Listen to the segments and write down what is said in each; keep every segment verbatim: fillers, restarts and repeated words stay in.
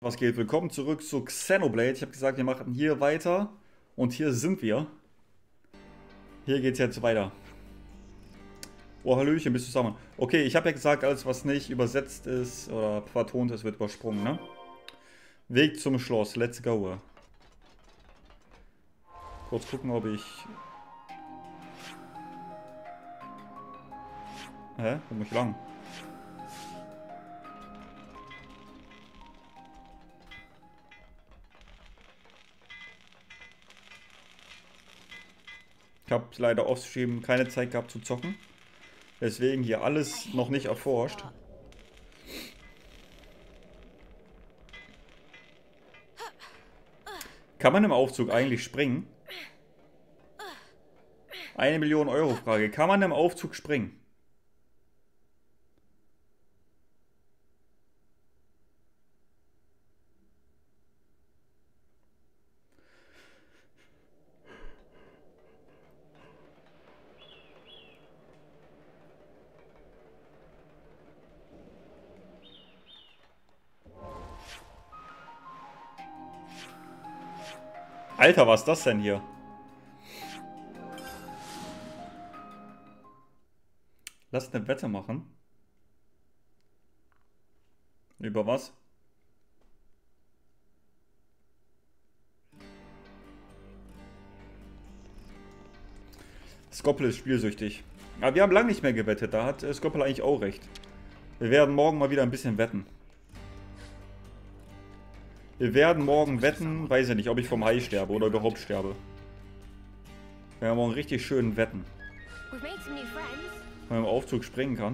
Was geht? Willkommen zurück zu Xenoblade. Ich habe gesagt, wir machen hier weiter und hier sind wir. Hier geht's jetzt weiter. Oh, Hallöchen, bist du zusammen? Okay, ich habe ja gesagt, alles was nicht übersetzt ist oder vertont ist, wird übersprungen, ne? Weg zum Schloss, let's go. Kurz gucken, ob ich... Hä? Wo muss ich lang? Ich habe leider offstream keine Zeit gehabt zu zocken. Deswegen hier alles noch nicht erforscht. Kann man im Aufzug eigentlich springen? Eine Million Euro Frage. Kann man im Aufzug springen? Alter, was ist das denn hier? Lasst eine Wette machen. Über was? Skoppel ist spielsüchtig. Aber wir haben lange nicht mehr gewettet. Da hat Skoppel eigentlich auch recht. Wir werden morgen mal wieder ein bisschen wetten. Wir werden morgen wetten, weiß ja nicht, ob ich vom Hai sterbe oder überhaupt sterbe. Wir werden morgen richtig schön wetten. Wenn man im Aufzug springen kann.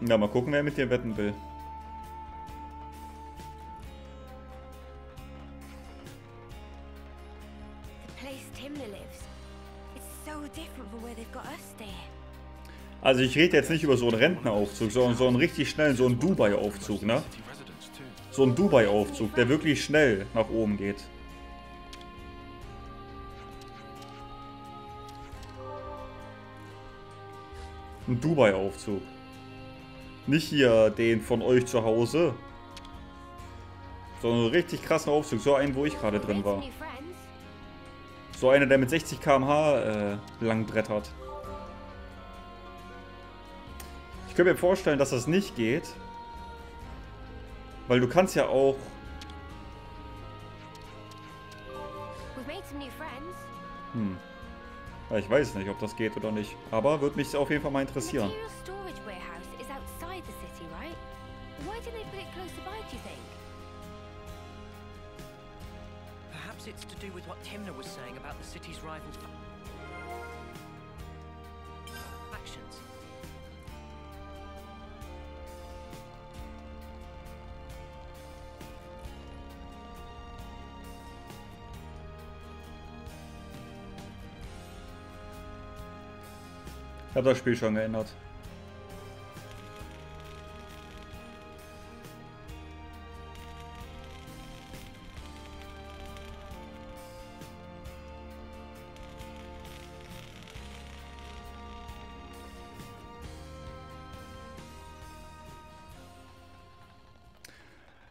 Ja, mal gucken, wer mit dir wetten will. Also ich rede jetzt nicht über so einen Rentneraufzug, sondern so einen richtig schnellen, so einen Dubai-Aufzug, ne? So einen Dubai-Aufzug, der wirklich schnell nach oben geht. Ein Dubai-Aufzug. Nicht hier den von euch zu Hause, sondern einen richtig krassen Aufzug. So einen, wo ich gerade drin war. So einer, der mit sechzig Kilometer pro Stunde äh, lang brettert. Ich könnte mir vorstellen, dass das nicht geht. Weil du kannst ja auch... Hm. Ja, ich weiß nicht, ob das geht oder nicht. Aber würde mich auf jeden Fall mal interessieren. Ich habe das Spiel schon geändert.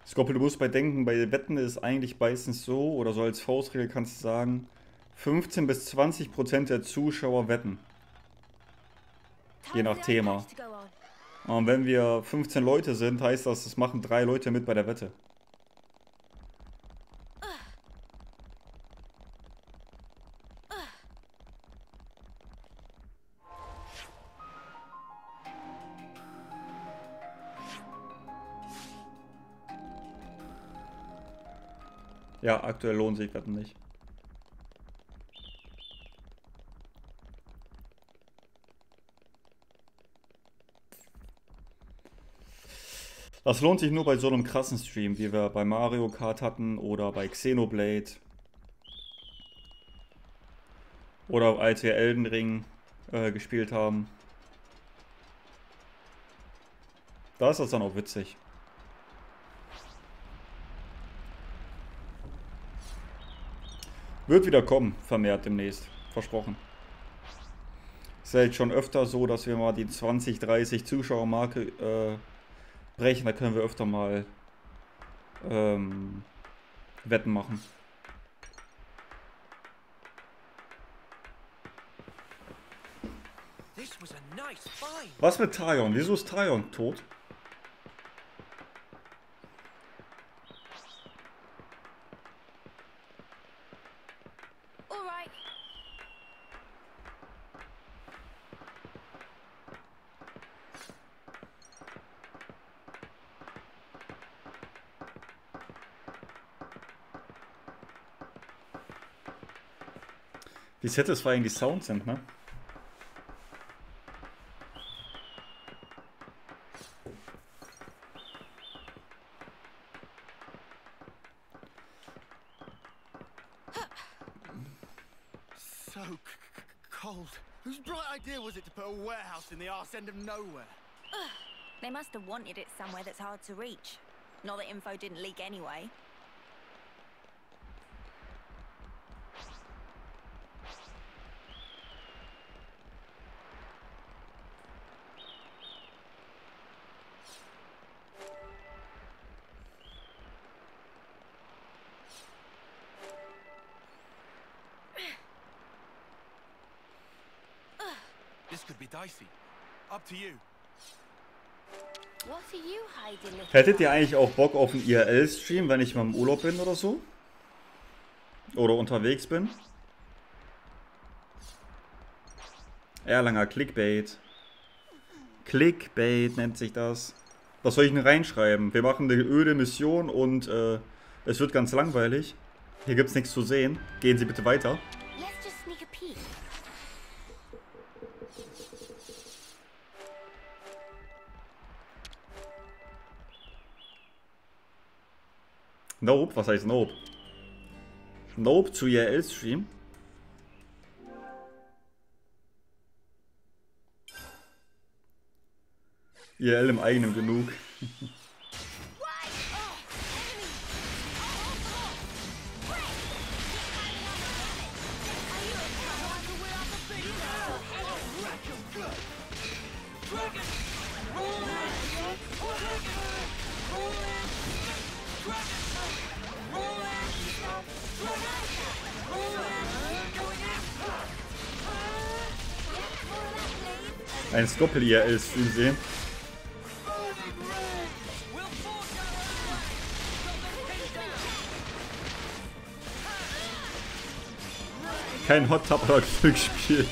Skoppel, du musst bei denken, bei Wetten ist eigentlich meistens so, oder so als Faustregel kannst du sagen, fünfzehn bis zwanzig Prozent der Zuschauer wetten. Je nach Thema. Und wenn wir fünfzehn Leute sind, heißt das, das machen drei Leute mit bei der Wette. Ja, aktuell lohnt sich Wetten nicht. Das lohnt sich nur bei so einem krassen Stream, wie wir bei Mario Kart hatten oder bei Xenoblade. Oder als wir Elden Ring äh, gespielt haben. Da ist das dann auch witzig. Wird wieder kommen, vermehrt demnächst. Versprochen. Ist ja jetzt schon öfter so, dass wir mal die zwanzig, dreißig Zuschauermarke äh, brechen. Da können wir öfter mal ähm, Wetten machen. Was mit Taion? Wieso ist Taion tot? Wie satisfying die Sounds sind, ne? So cold. Whose bright idea was it to put a warehouse in the arse end of nowhere? Ugh. They must have wanted it somewhere that's hard to reach. Not that info didn't leak anyway. Hättet ihr eigentlich auch Bock auf einen I R L-Stream, wenn ich mal im Urlaub bin oder so? Oder unterwegs bin? Erlanger Clickbait. Clickbait nennt sich das. Was soll ich denn reinschreiben? Wir machen eine öde Mission und äh, es wird ganz langweilig. Hier gibt es nichts zu sehen. Gehen Sie bitte weiter. Nope, was heißt Nope? Nope zu I R L-Stream? I R L im eigenen genug. Ein Doppel-I R L-Stream sehen. Kein Hot Tub oder Glücksspiel.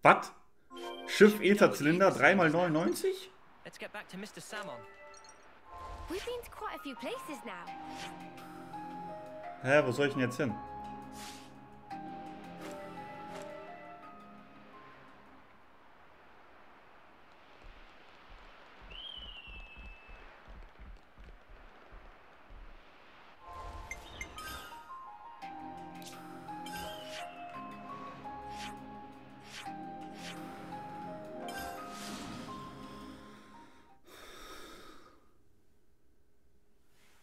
Was? Schiff Ether-Zylinder drei mal neunundneunzig? Let's get back to Mister Salmon. We've been to quite a few places now. Hä, wo soll ich denn jetzt hin?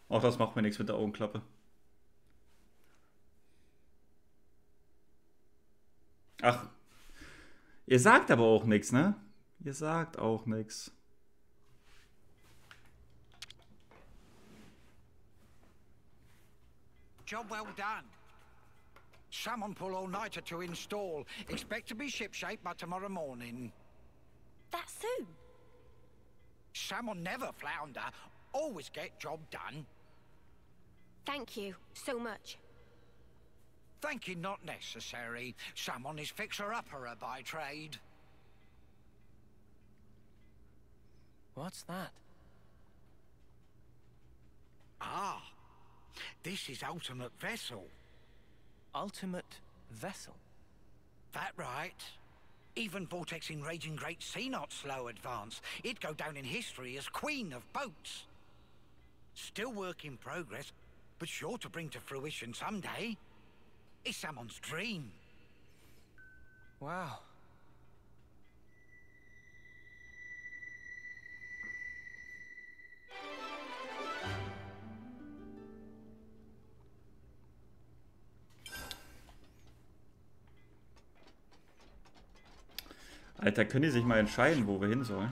Auch das macht mir nichts mit der Augenklappe. Ach. Ihr sagt aber auch nichts, ne? Ihr sagt auch nichts. Job well done. Salmon pull all-nighter to install. Expect to be shipshape by tomorrow morning. That soon? Salmon never flounder. Always get job done. Thank you so much. Thank you not necessary. Salmon is fixer-upperer by trade. What's that? Ah. This is ultimate vessel. Ultimate vessel? That right. Even Vortex in Raging Great Sea not slow advance. It'd go down in history as queen of boats. Still work in progress, but sure to bring to fruition someday. It's someone's dream. Wow. Alter, können die sich mal entscheiden, wo wir hin sollen?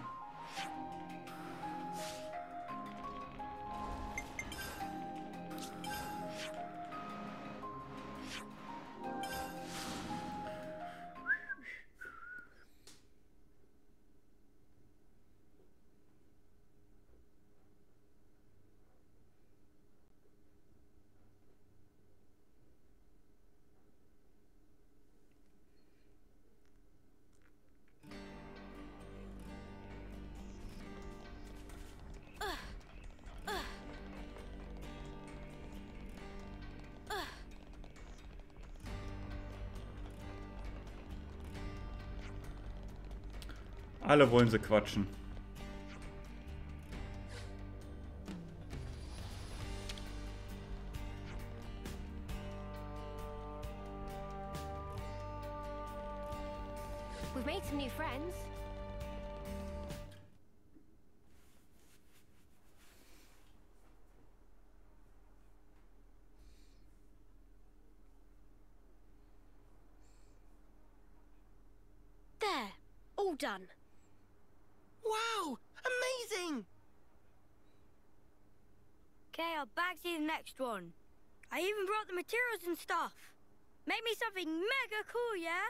Alle wollen sie quatschen. We've made some new friends. There, all done. Back to the next one. I even brought the materials and stuff. Make me something mega cool, yeah?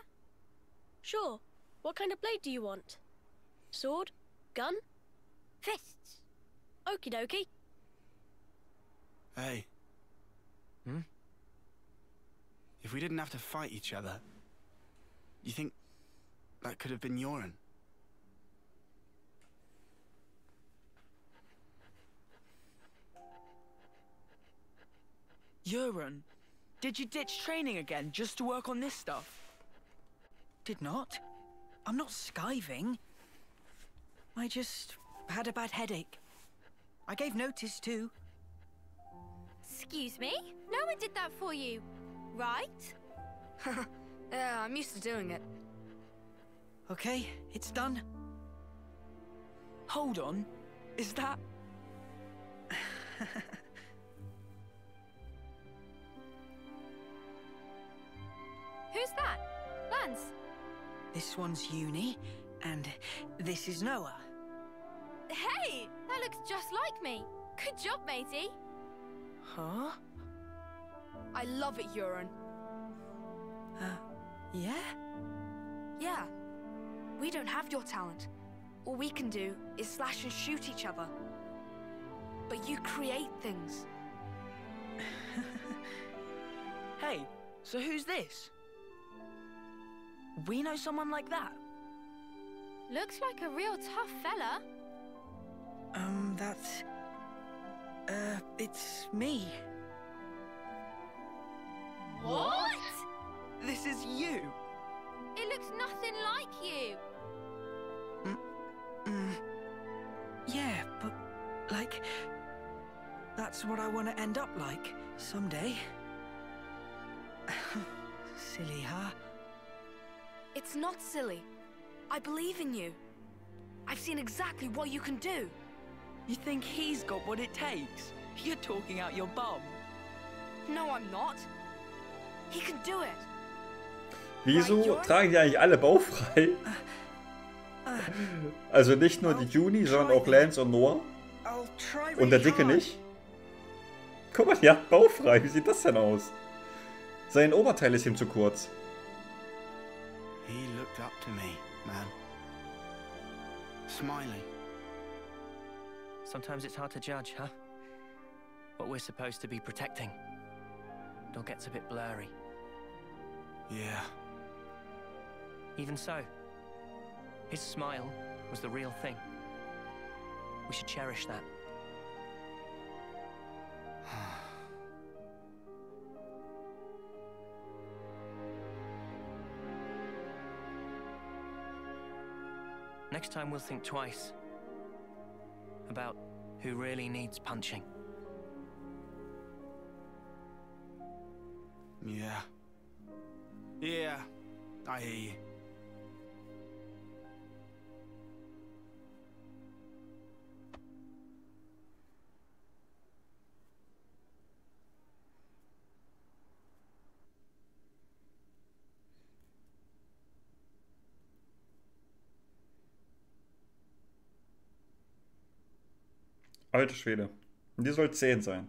Sure. What kind of blade do you want? Sword? Gun? Fists. Okie dokie. Hey. Hmm? If we didn't have to fight each other, you think that could have been Yoren? Euron, did you ditch training again just to work on this stuff? Did not. I'm not skiving. I just had a bad headache. I gave notice too. Excuse me? No one did that for you, right? Yeah, I'm used to doing it. Okay, it's done. Hold on. Is that... Who's that? Lance? This one's Eunie, and this is Noah. Hey! That looks just like me. Good job, matey. Huh? I love it, Euron. Uh, yeah? Yeah. We don't have your talent. All we can do is slash and shoot each other. But you create things. Hey, so who's this? We know someone like that. Looks like a real tough fella. Um, that's... Uh, it's me. What? This is you. It looks nothing like you. Mm, mm, yeah, but, like... That's what I want to end up like, someday. Silly, huh? It's not silly. I believe in you. I've seen exactly what you can do. You think he's got what it takes? You're talking out your bum. No, I'm not. He can do it. Wieso tragen die eigentlich alle bauchfrei? Also nicht nur die Eunie, sondern auch Lance und Noah. Und der Dicke nicht. Guck mal, die hat baufrei. Wie sieht das denn aus? Sein Oberteil ist ihm zu kurz. He looked up to me, man. Smiling. Sometimes it's hard to judge, huh? What we're supposed to be protecting. It all gets a bit blurry. Yeah. Even so, his smile was the real thing. We should cherish that. Next time we'll think twice about who really needs punching. Yeah. Yeah, I hear you. Alter Schwede. Die soll zehn sein.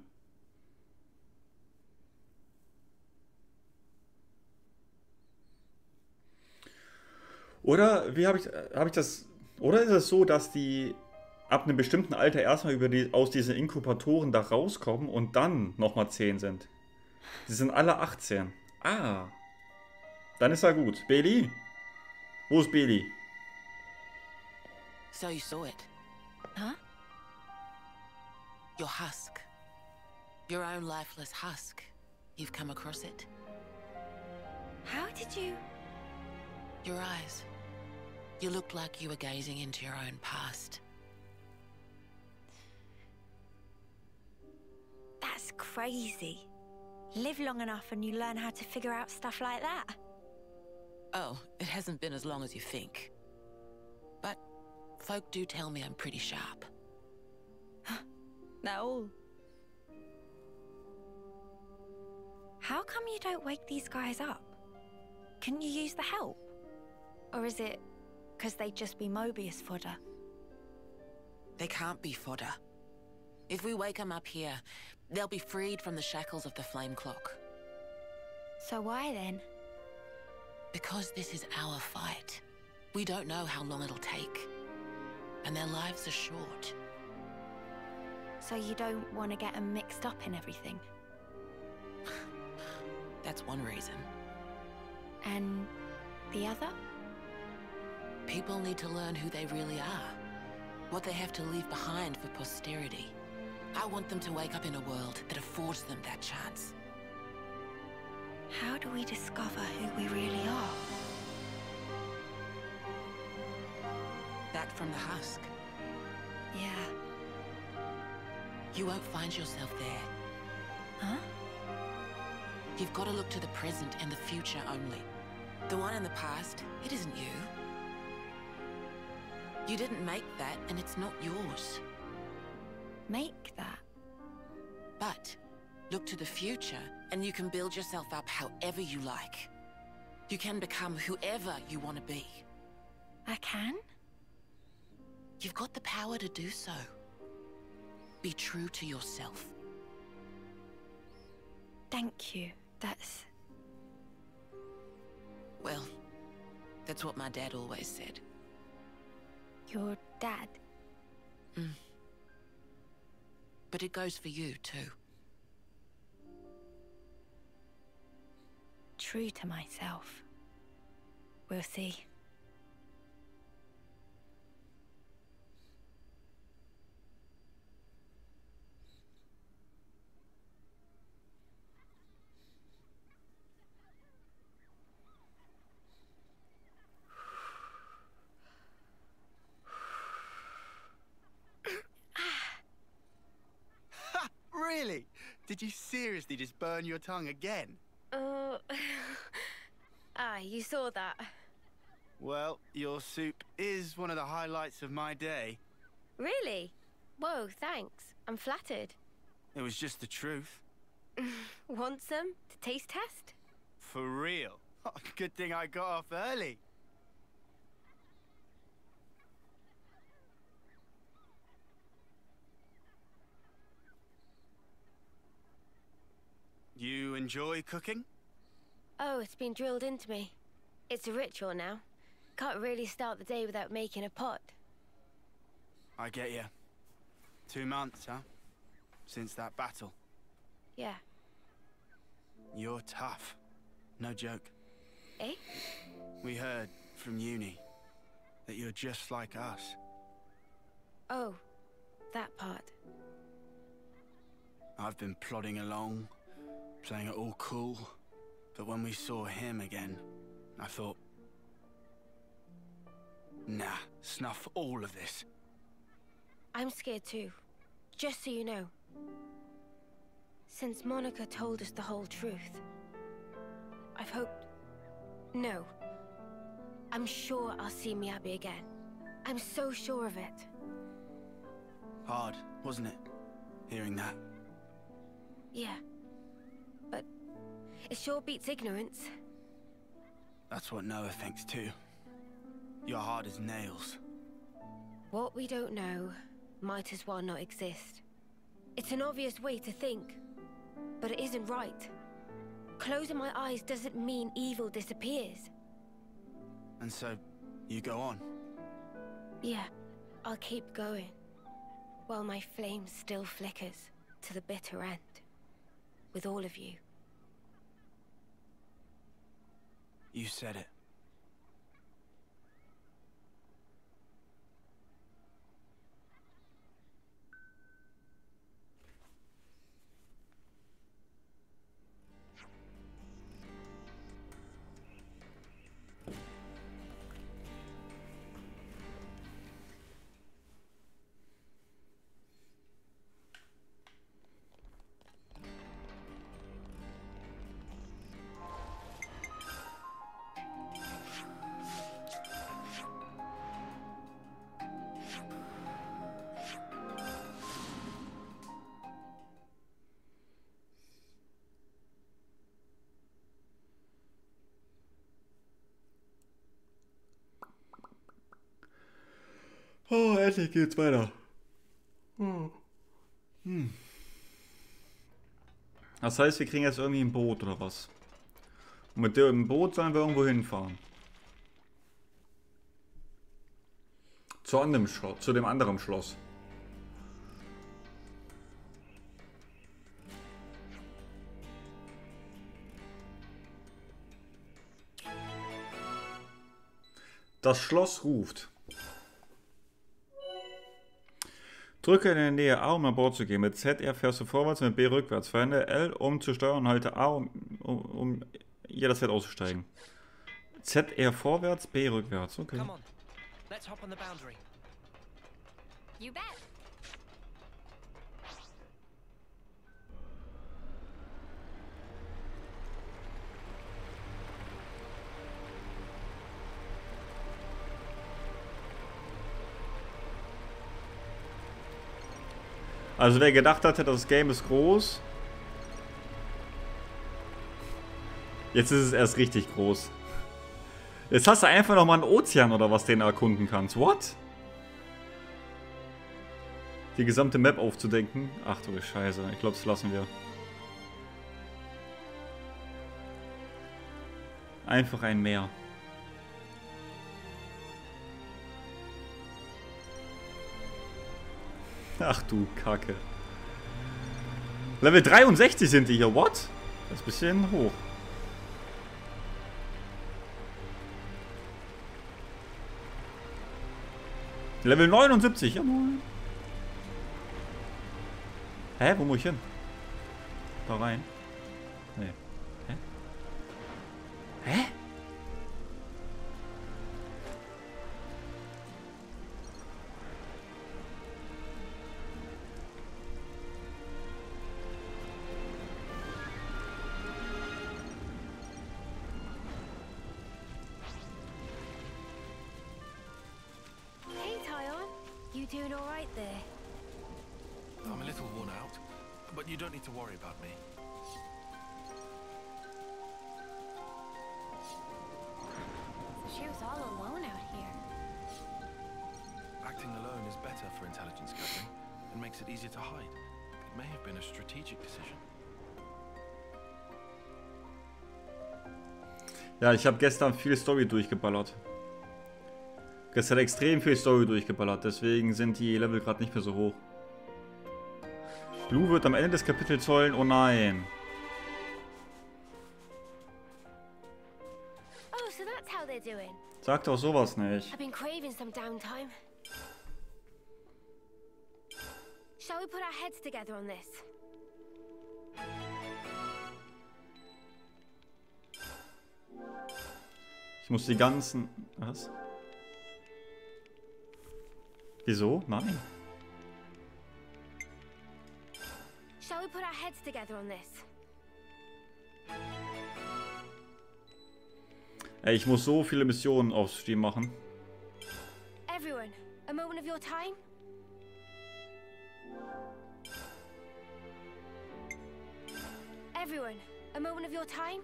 Oder wie habe ich, hab ich das. Oder ist es so, dass die ab einem bestimmten Alter erstmal über die, aus diesen Inkubatoren da rauskommen und dann nochmal zehn sind? Die sind alle achtzehn. Ah. Dann ist er gut. Bailey? Wo ist Bailey? So you saw it. Huh? Your husk. Your own lifeless husk. You've come across it. How did you? Your eyes. You looked like you were gazing into your own past. That's crazy. Live long enough and you learn how to figure out stuff like that. Oh, it hasn't been as long as you think. But folk do tell me I'm pretty sharp. That all? How come you don't wake these guys up? Can you use the help? Or is it because they'd just be Mobius fodder? They can't be fodder. If we wake them up here, they'll be freed from the shackles of the flame clock. So why then? Because this is our fight. We don't know how long it'll take. And their lives are short. So you don't want to get them mixed up in everything? That's one reason. And the other? People need to learn who they really are. What they have to leave behind for posterity. I want them to wake up in a world that affords them that chance. How do we discover who we really are? That from the husk. Yeah. You won't find yourself there. Huh? You've got to look to the present and the future only. The one in the past, it isn't you. You didn't make that, and it's not yours. Make that? But look to the future, and you can build yourself up however you like. You can become whoever you want to be. I can? You've got the power to do so. Be true to yourself. Thank you. That's... Well, that's what my dad always said. Your dad? Mm. But it goes for you, too. True to myself. We'll see. Did you seriously just burn your tongue again? Uh, ah, you saw that. Well, your soup is one of the highlights of my day. Really? Whoa, thanks. I'm flattered. It was just the truth. Want some? To taste test? For real? Oh, good thing I got off early. You enjoy cooking? Oh, it's been drilled into me. It's a ritual now. Can't really start the day without making a pot. I get you. Two months, huh? Since that battle. Yeah. You're tough. No joke. Eh? We heard from Eunie that you're just like us. Oh, that part. I've been plodding along, playing it all cool, but when we saw him again, I thought, nah, snuff all of this. I'm scared too, just so you know. Since Monica told us the whole truth, I've hoped... No. I'm sure I'll see Miyabi again. I'm so sure of it. Hard, wasn't it? Hearing that. Yeah. But it sure beats ignorance. That's what Noah thinks too. You're hard as nails. What we don't know might as well not exist. It's an obvious way to think, but it isn't right. Closing my eyes doesn't mean evil disappears. And so, you go on? Yeah, I'll keep going, while my flame still flickers to the bitter end, with all of you. You said it. Oh, endlich geht's weiter. Oh. Hm. Das heißt, wir kriegen jetzt irgendwie ein Boot oder was? Und mit dem Boot sollen wir irgendwo hinfahren. Zu einem Schloss, zu dem anderen Schloss. Das Schloss ruft. Drücke in der Nähe A, um an Bord zu gehen. Mit Z R fährst du vorwärts, mit B rückwärts. Verwende L, um zu steuern, und halte A, um, um, um jederzeit auszusteigen. Z R vorwärts, B rückwärts. Okay. Come on. Let's hop on the boundary. You bet. Also wer gedacht hatte, das Game ist groß, jetzt ist es erst richtig groß. Jetzt hast du einfach nochmal einen Ozean oder was, den du erkunden kannst. What? Die gesamte Map aufzudenken? Ach du Scheiße, ich glaube, das lassen wir. Einfach ein Meer. Ach du Kacke. Level dreiundsechzig sind die hier, what? Das ist ein bisschen hoch. Level neunundsiebzig, jawohl. Hä, wo muss ich hin? Da rein? Nee. Hä? Hä? Ja, ich habe gestern viel Story durchgeballert. Gestern extrem viel Story durchgeballert, deswegen sind die Level gerade nicht mehr so hoch. Blue wird am Ende des Kapitels heulen, oh nein. Sag doch sowas nicht. Ich muss die ganzen... Was? Wieso? Nein. Shall we put our heads together on this? Ey, ich muss so viele Missionen aufs Stream machen. Everyone, a moment of your time. Everyone, a moment of your time.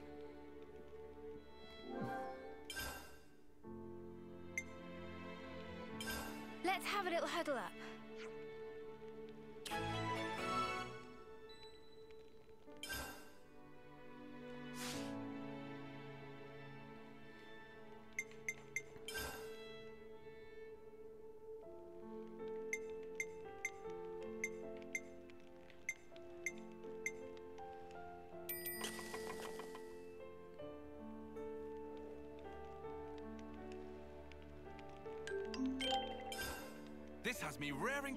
Let's have a little huddle up.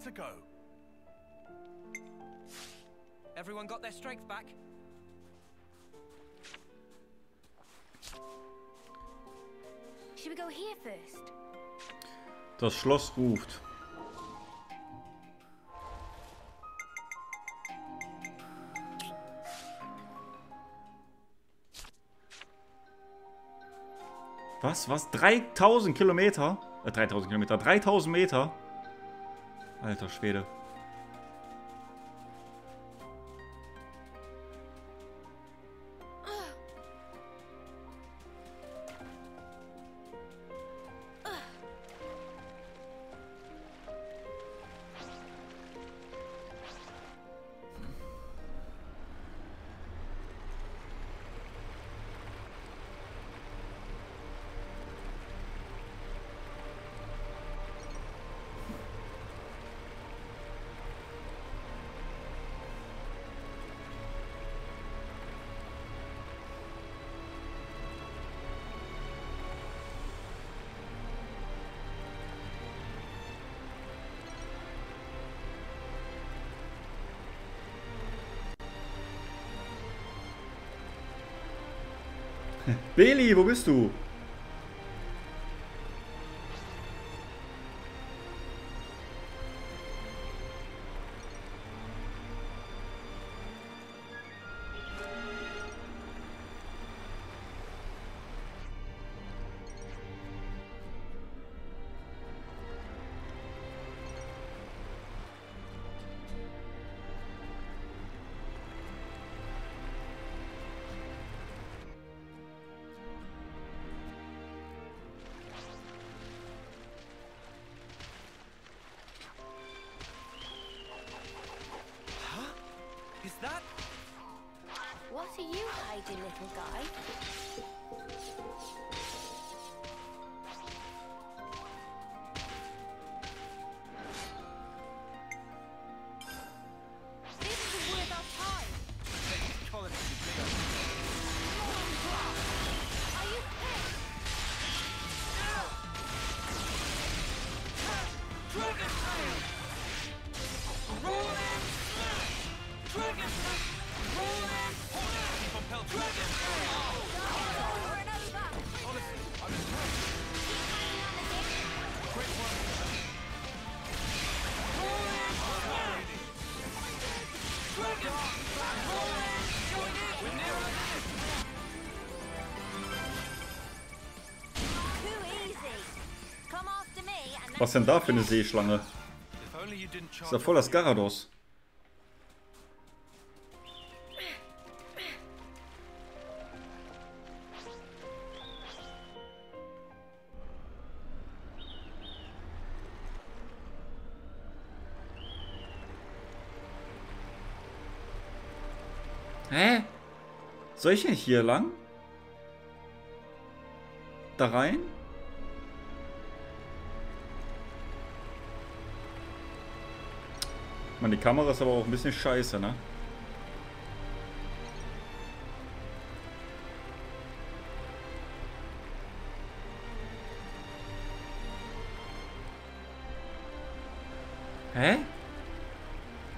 To go. Everyone got their strength back. Should we go here first? Das Schloss ruft. Was? Was? dreitausend Kilometer? Äh, dreitausend Kilometer. dreitausend Meter? Alter Schwede. Beli, wo bist du? What are you hiding, little guy? This is worth our time. Are you pissed? Dragon tail. Roll and smash. Dragon tail. Roll and. Dragon! Dragon! Over and over! Honestly, I'm impressed. Keep hanging on the game. Quick one. Roll and smash! Dragon! Roll and smash! We're nearer than this! Too easy! Come after me and... Was denn da für eine Seeschlange? Ist ja voll das Garados. Hä? Soll ich denn hier lang? da rein. Man, die Kamera ist aber auch ein bisschen scheiße, ne? Hä?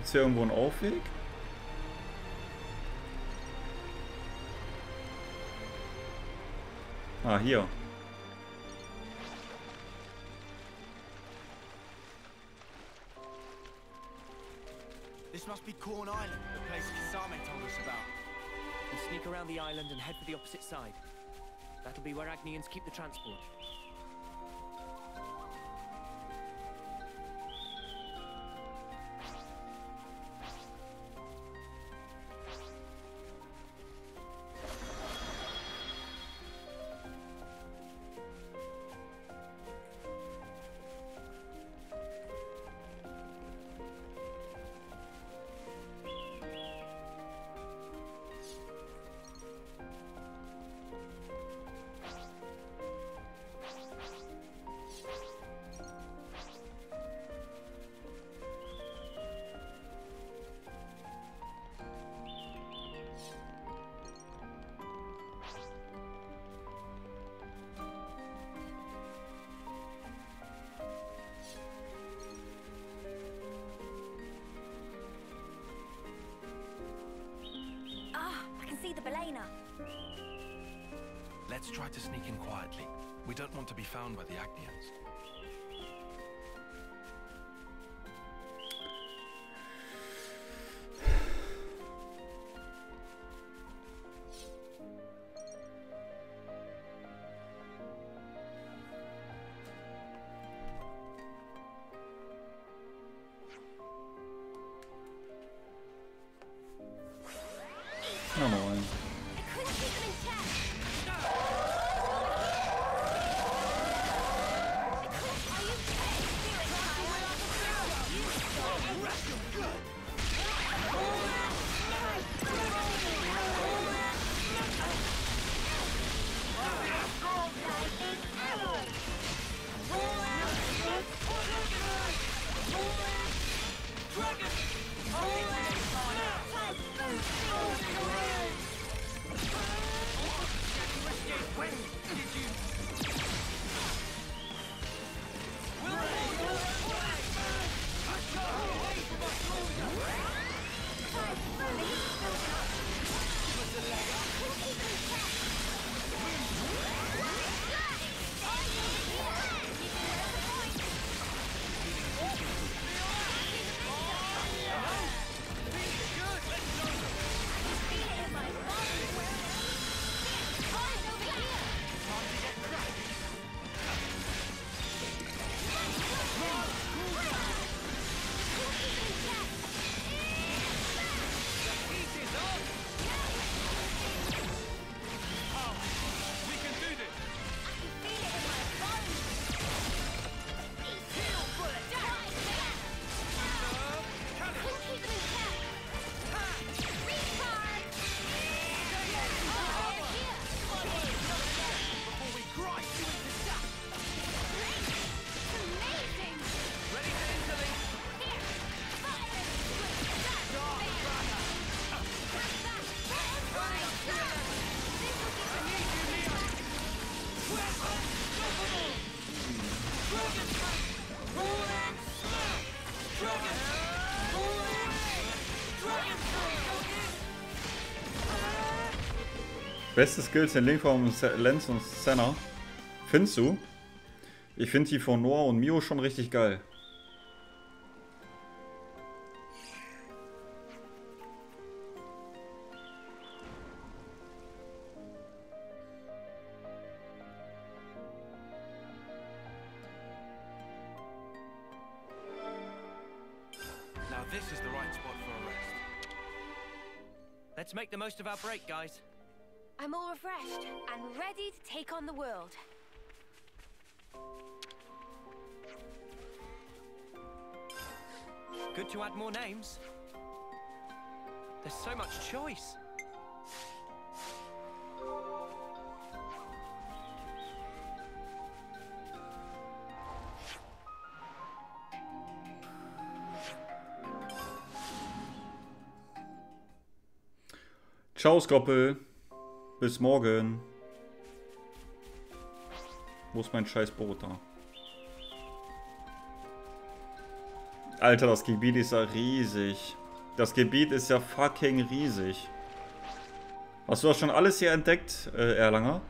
Ist hier irgendwo ein Aufweg? Ah, hier. This must be Corn Island, the place Kisame told us about. We'll sneak around the island and head for the opposite side. That'll be where Agnians keep the transport. Let's try to sneak in quietly. We don't want to be found by the Actians. Beste Skills in Link von Lenz und Senna. Findest du? Ich finde die von Noah und Mio schon richtig geil. Now this is the right spot for a rest. Let's make the most of our break, guys. I'm all refreshed and ready to take on the world. Good to add more names. There's so much choice. Ciao, Skoppel. Bis morgen. Wo ist mein scheiß Boot da? Alter, das Gebiet ist ja riesig. Das Gebiet ist ja fucking riesig. Hast du das schon alles hier entdeckt, äh, Erlanger?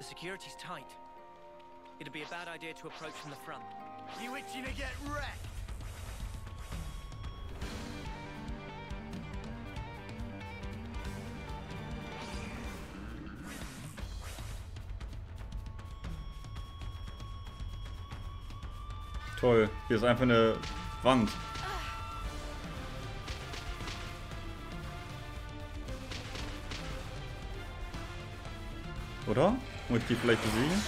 Security's tight. It'd be a bad idea to approach from the front. You itching to get wrecked? Toll, hier ist einfach eine Wand. Oder? Muss ich die vielleicht besiegen?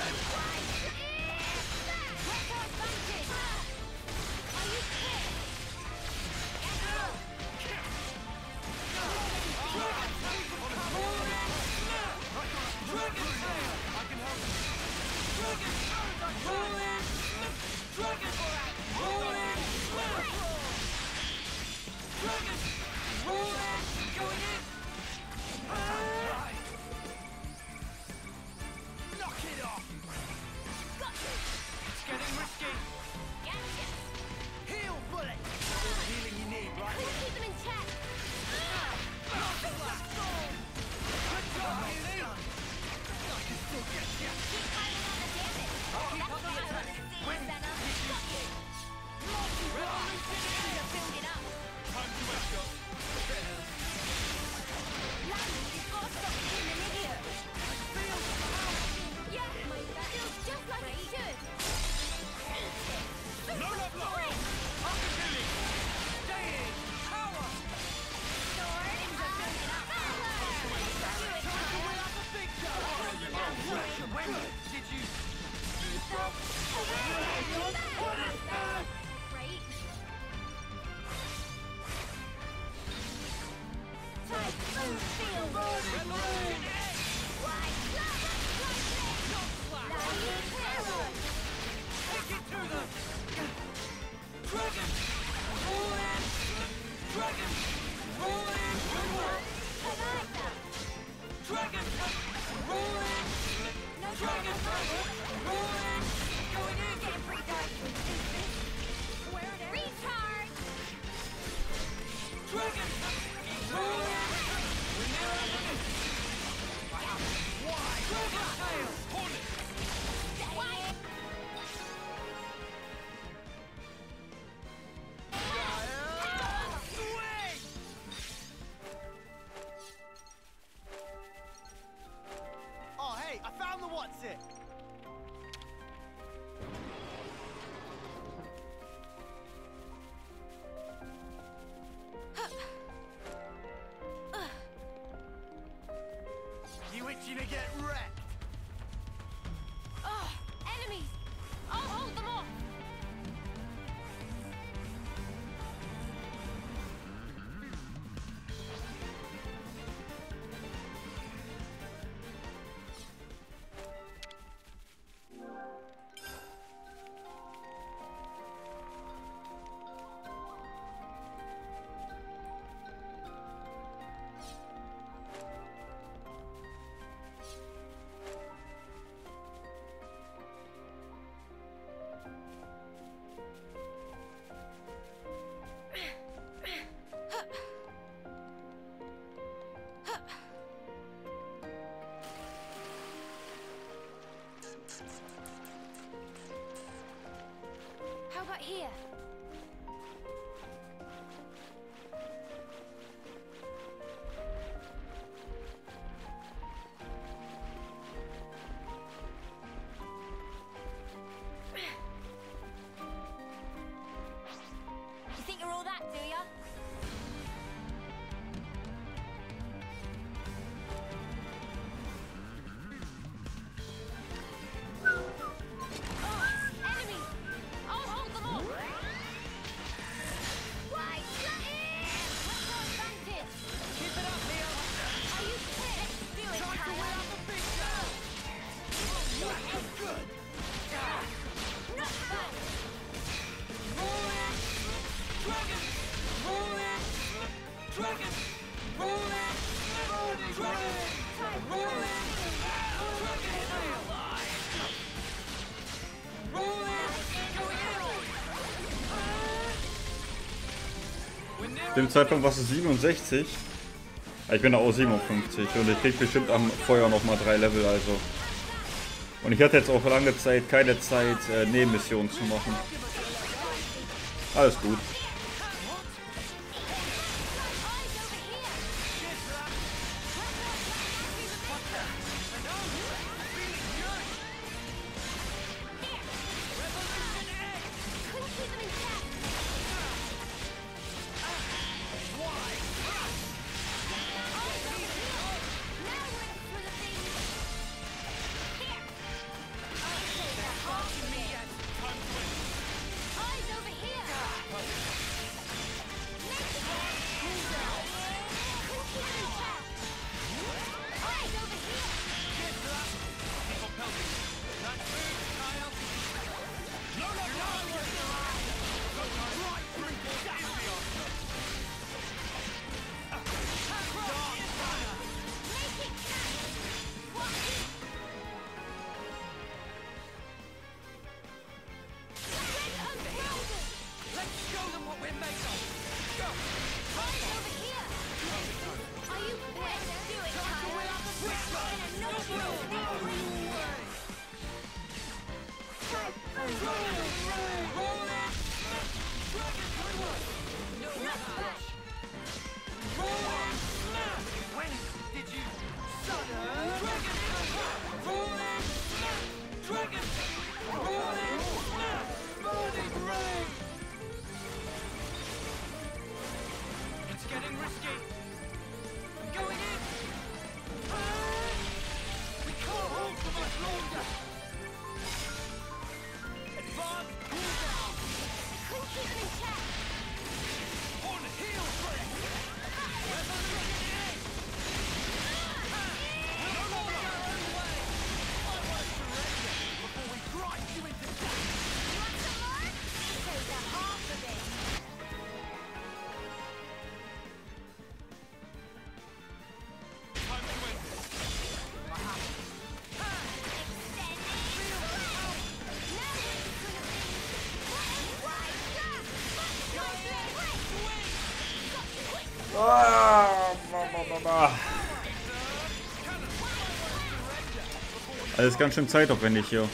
Dragon! Roll out! Roll Dragon! Roll out! Dragon! Roll out! Zu dem Zeitpunkt warst du siebenundsechzig. Ich bin auch siebenundfünfzig und ich krieg bestimmt am Feuer nochmal drei Level, also. Und ich hatte jetzt auch lange Zeit, keine Zeit, äh, Nebenmissionen zu machen. Alles gut. Das ist ganz schön zeitaufwendig hier.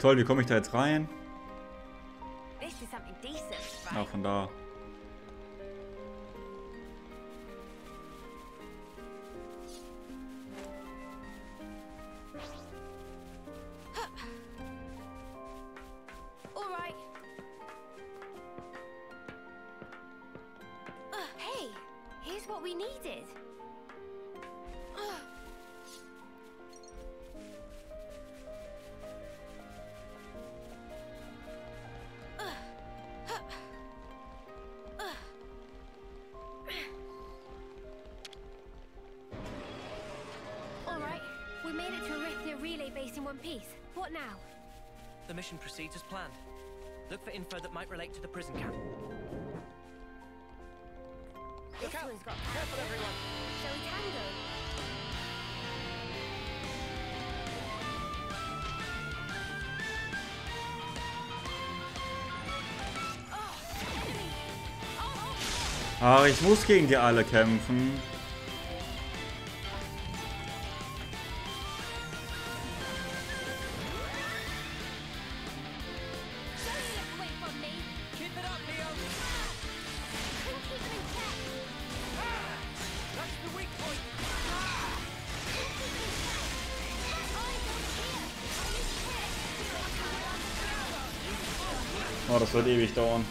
Toll, wie komme ich da jetzt rein? Ah, von da. Ah, ich muss gegen die alle kämpfen. Oh, das wird ewig dauern.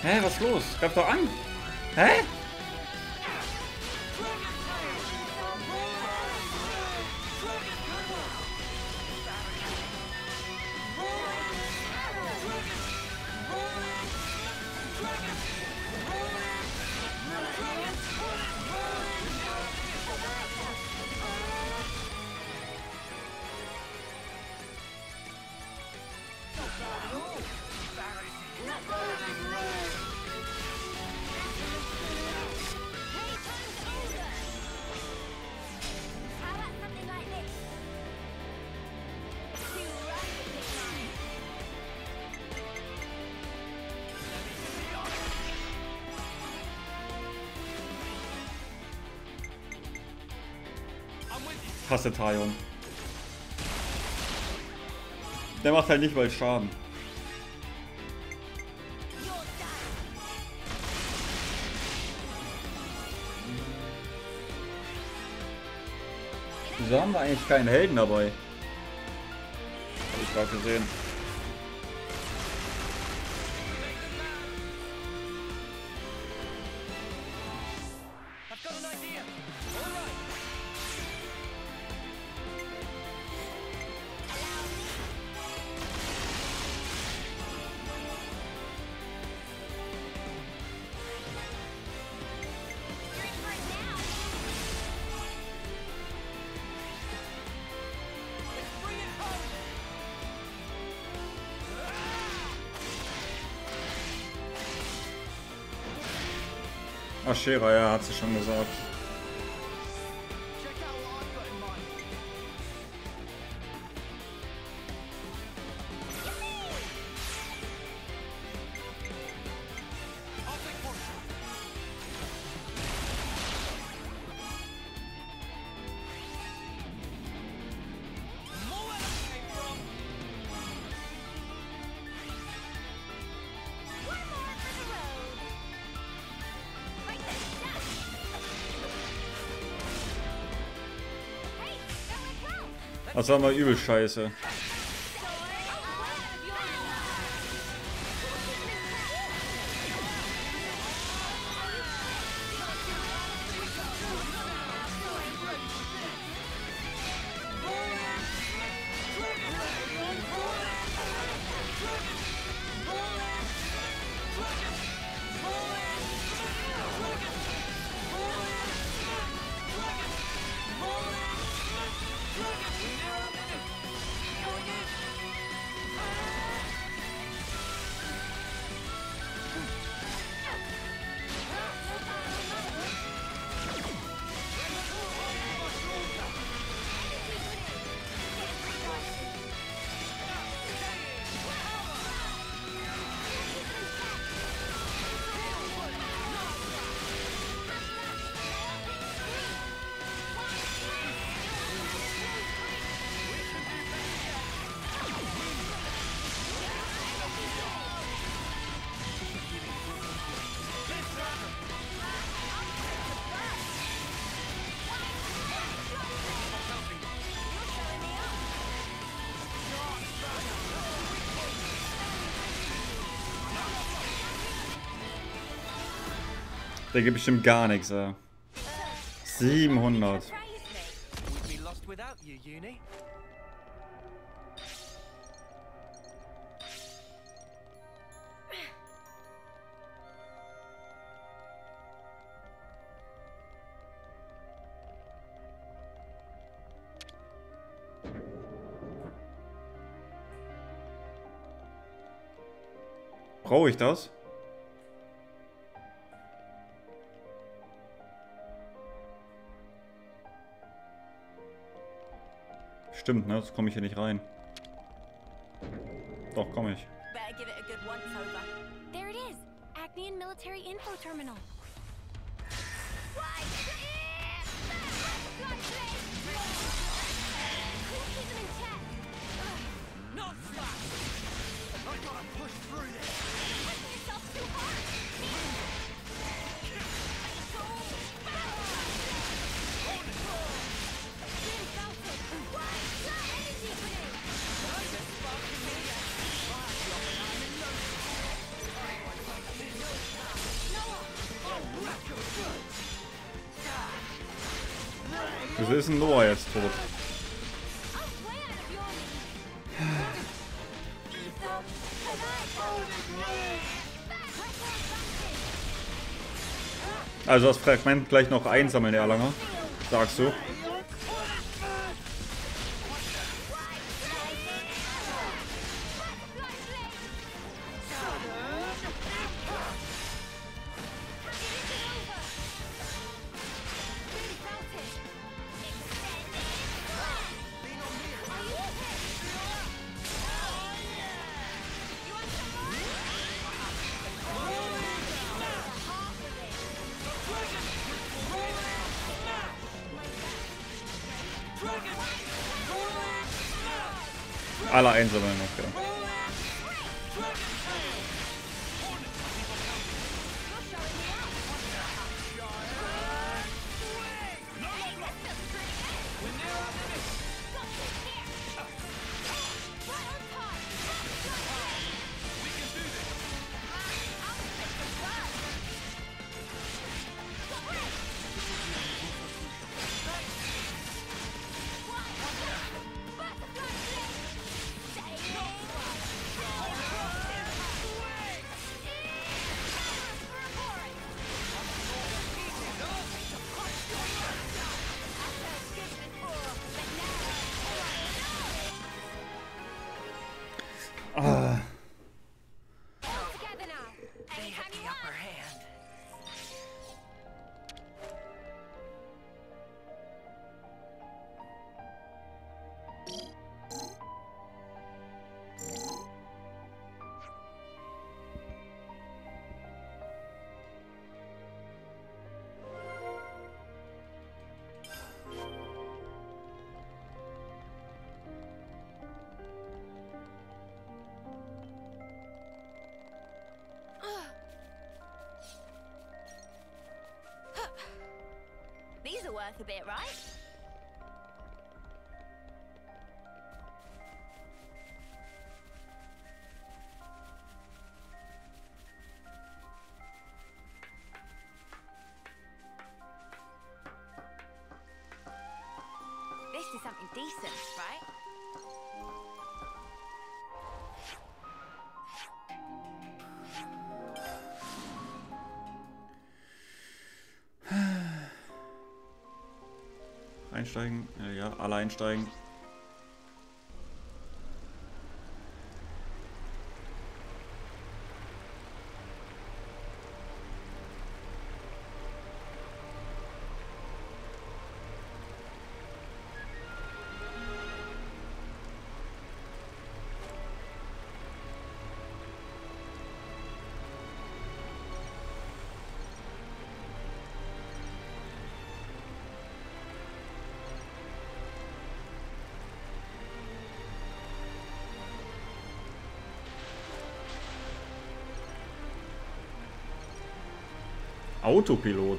Hä, was ist los? Gab doch an! Hä? Ich hasse Taion. Der macht halt nicht mal Schaden. Wieso haben wir eigentlich keinen Helden dabei? Habe ich gerade gesehen. Ach, Scherer, ja, hat sie schon gesagt. Das war mal übel scheiße. Der gibt bestimmt gar nichts, ey. siebenhundert. Brauche ich das? Stimmt, ne? Sonst komme ich hier nicht rein. Doch, komme ich. There it is. Actian Military Info Terminal. Wieso ist denn Noah jetzt tot? Also das Fragment gleich noch einsammeln, der Erlanger, sagst du? Alle einsammeln noch, ja. These are worth a bit, right? decent, right? Einsteigen, ja, ja, alle einsteigen. Autopilot.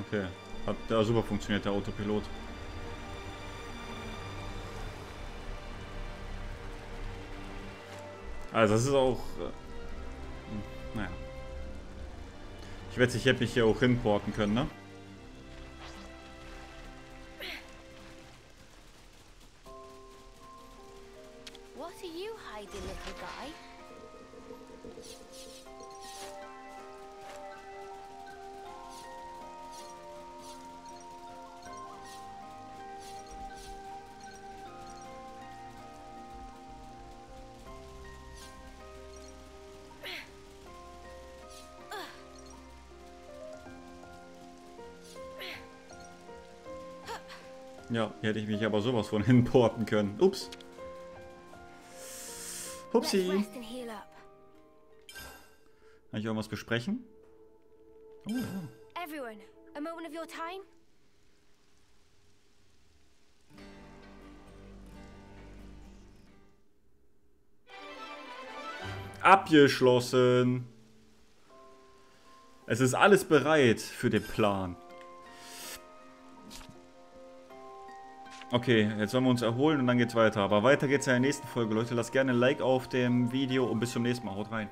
Okay, hat da super funktioniert, der Autopilot. Also das ist auch... Äh, naja. Ich wette, ich hätte mich hier auch hinporten können, ne? Ja, hier hätte ich mich aber sowas von hinporten können. Ups. Upsi. Kann ich irgendwas besprechen? Oh, ja. Everyone, a moment of your time. Abgeschlossen. Es ist alles bereit für den Plan. Okay, jetzt wollen wir uns erholen und dann geht's weiter. Aber weiter geht's in der nächsten Folge, Leute. Lasst gerne ein Like auf dem Video und bis zum nächsten Mal. Haut rein.